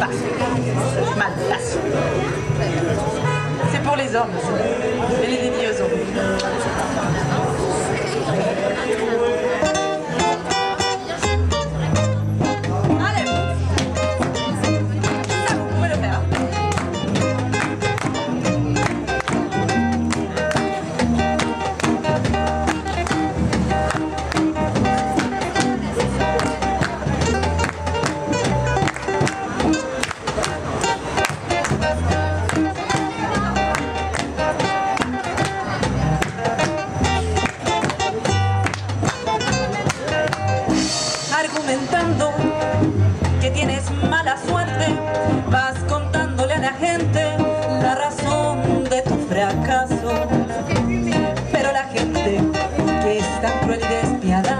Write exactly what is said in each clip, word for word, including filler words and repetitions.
pas. Mal, passe. C'est pour les hommes, c'est. Elle est dédiée aux hommes. Argumentando que tienes mala suerte, vas contándole a la gente la razón de tu fracaso. Pero la gente que es tan cruel y despiadada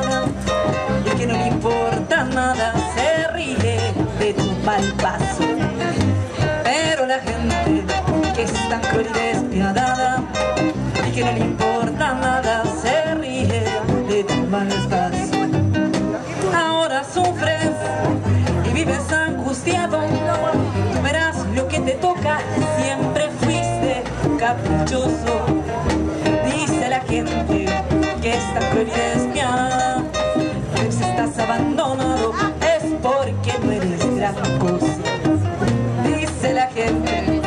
y que no le importa nada se ríe de tu mal paso. Pero la gente que es tan cruel y despiadada y que no le importa nada se ríe de tu mal paso. Sufres y vives angustiado, tú verás lo que te toca, siempre fuiste caprichoso. Dice la gente que es tan cruel y despiadada, que si estás abandonado es porque no eres gran cosa. Dice la gente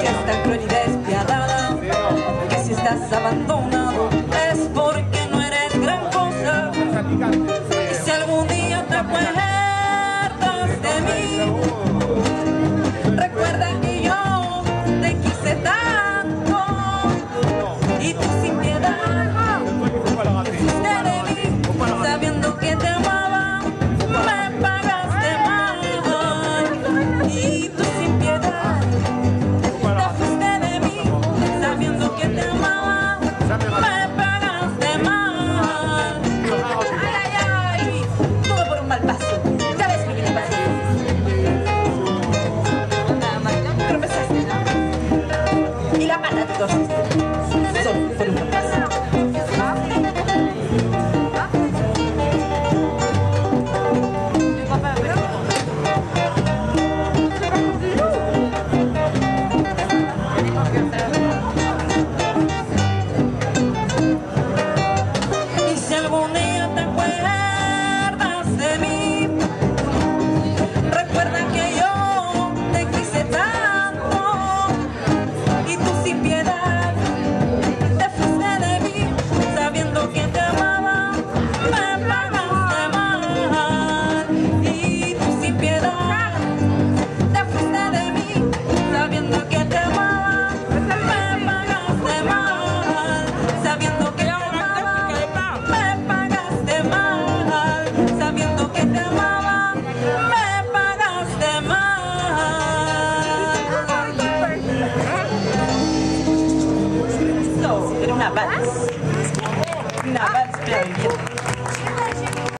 que es tan cruel y despiadada, que si estás abandonado es porque no eres gran cosa. Recuerda que yo te quise tanto y tú sin piedad te fuiste de mí, sabiendo que te amaba, me pagaste mal. Y tú sin piedad te fuiste de mí, sabiendo que te amaba, me pagaste mal. Ay, ay, ay, todo por un mal paso. But